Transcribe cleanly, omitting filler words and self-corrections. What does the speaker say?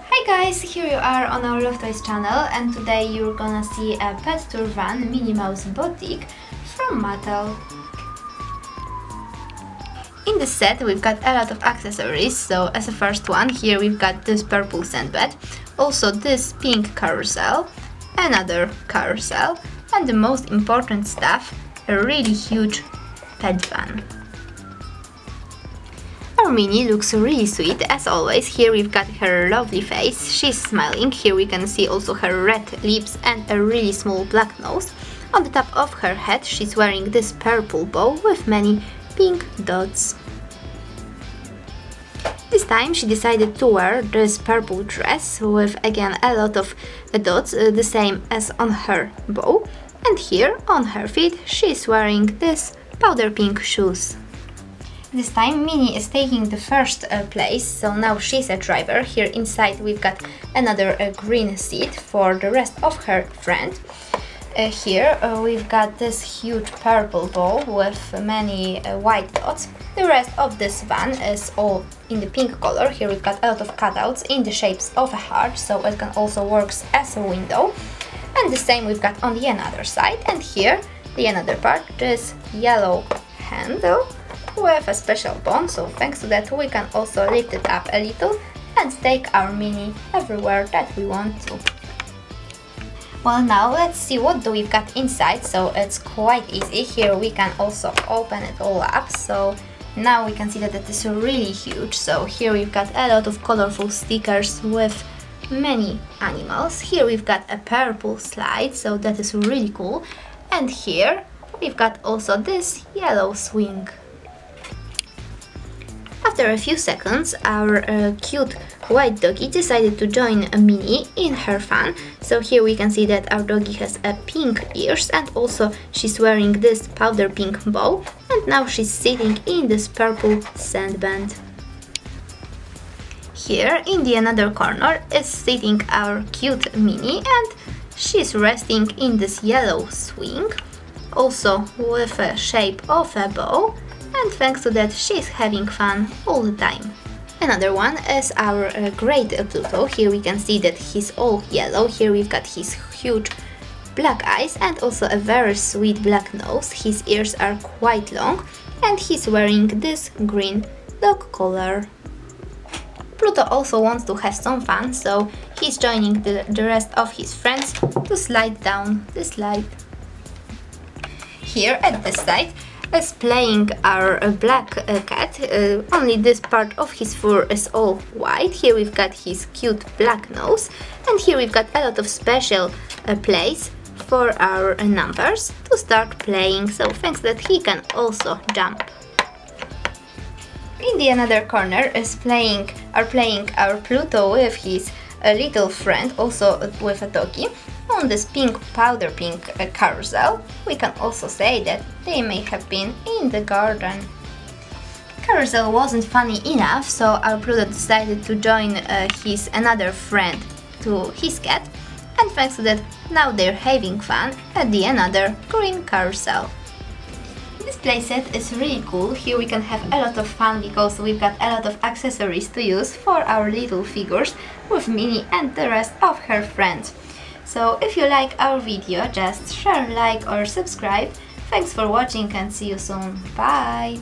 Hi guys, here you are on our Love Toys channel, and today you're gonna see a pet tour van Minnie Mouse boutique from Mattel. In this set we've got a lot of accessories, so as a first one here we've got this purple sandbed, also this pink carousel, another carousel, and the most important stuff, a really huge pet van. Our Minnie looks really sweet, as always. Here we've got her lovely face, she's smiling, here we can see also her red lips and a really small black nose. On the top of her head she's wearing this purple bow with many pink dots. This time she decided to wear this purple dress with again a lot of dots, the same as on her bow, and here on her feet she's wearing this powder pink shoes. This time Minnie is taking the first place, so now she's a driver. Here inside we've got another green seat for the rest of her friend. Here we've got this huge purple bow with many white dots. The rest of this van is all in the pink color. Here we've got a lot of cutouts in the shapes of a heart, so it can also work as a window. And the same we've got on the another side. And here, the another part, this yellow handle with a special bone, so thanks to that we can also lift it up a little and take our Minnie everywhere that we want to. Well, now let's see what do we've got inside, so it's quite easy. Here we can also open it all up, so now we can see that it is really huge. So here we've got a lot of colorful stickers with many animals. Here we've got a purple slide, so that is really cool. And here we've got also this yellow swing. After a few seconds, our cute white doggy decided to join Minnie in her fun. So here we can see that our doggy has pink ears, and also she's wearing this powder pink bow, and now she's sitting in this purple sandband. Here in the another corner is sitting our cute Minnie, and she's resting in this yellow swing, also with a shape of a bow. And thanks to that she's having fun all the time. Another one is our great Pluto. Here we can see that he's all yellow. Here we've got his huge black eyes and also a very sweet black nose. His ears are quite long and he's wearing this green dog collar. Pluto also wants to have some fun, so he's joining the rest of his friends to slide down the slide. Here at this side is playing our black cat, only this part of his fur is all white. Here we've got his cute black nose, and here we've got a lot of special plays for our numbers to start playing, so thanks that he can also jump. In the another corner is playing our Pluto with his little friend, also with a doggy, on this pink powder pink carousel. We can also say that they may have been in the garden. Carousel wasn't funny enough, so our Pluto decided to join his another friend to his cat, and thanks to that now they're having fun at the another green carousel. This playset is really cool. Here we can have a lot of fun because we've got a lot of accessories to use for our little figures with Minnie and the rest of her friends. So if you like our video, just share, like or subscribe. Thanks for watching and see you soon. Bye!